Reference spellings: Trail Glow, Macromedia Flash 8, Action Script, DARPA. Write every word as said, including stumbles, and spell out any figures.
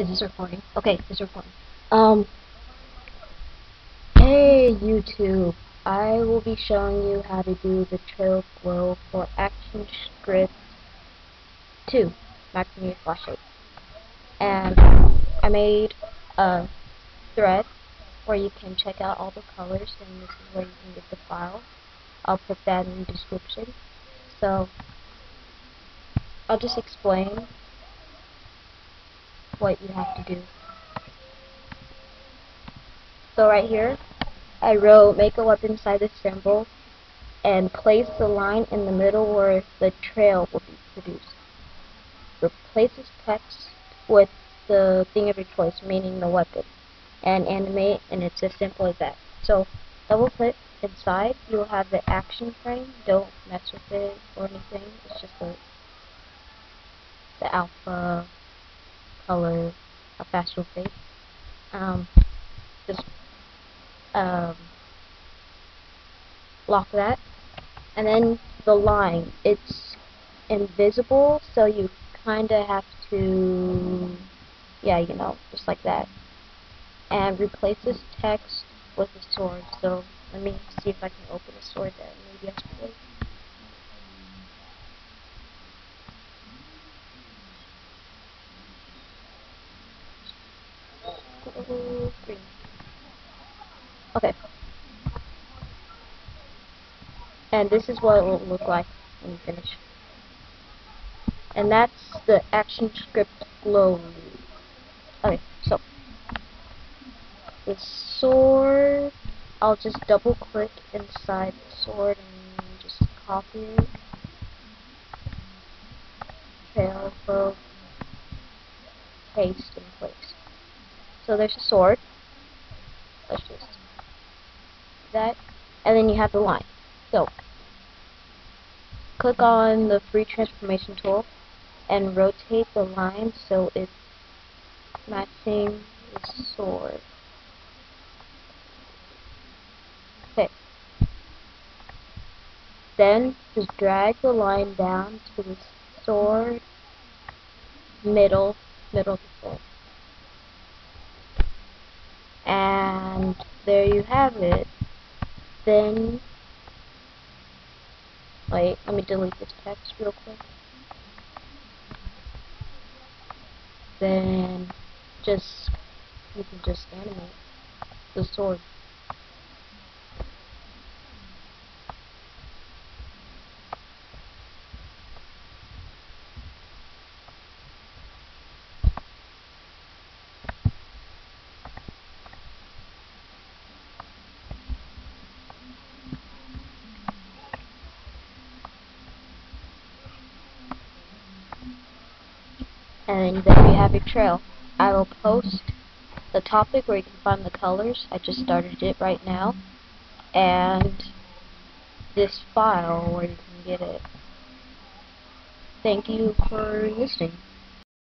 Is this recording? Okay, it's recording. Um, hey YouTube, I will be showing you how to do the Trail Glow for Action Script two, Macromedia Flash eight. And I made a thread where you can check out all the colors, and this is where you can get the file. I'll put that in the description. So, I'll just explain what you have to do. So right here, I wrote make a web inside the symbol and place the line in the middle where the trail will be produced. Replace this text with the thing of your choice, meaning the weapon, and animate, and it's as simple as that. So double click inside, you'll have the action frame. Don't mess with it or anything. It's just the, the alpha color, a facial face. Um, just um, lock that, and then the line. It's invisible, so you kind of have to, yeah, you know, just like that. And replace this text with a sword. So let me see if I can open a sword that maybe I should. Okay. And this is what it will look like when you finish. And that's the action script glow. Okay, so the sword, I'll just double click inside the sword and just copy it. Trail glow, paste in place. So there's a sword. Let's just that, and then you have the line. So click on the free transformation tool and rotate the line so it's matching the sword. Okay. Then just drag the line down to the sword middle, middle of the sword. And there you have it. Then, wait, let me delete this text real quick. Then, just, you can just animate the sword. And there you have your trail. I will post the topic where you can find the colors. I just started it right now. And this file where you can get it. Thank you for listening.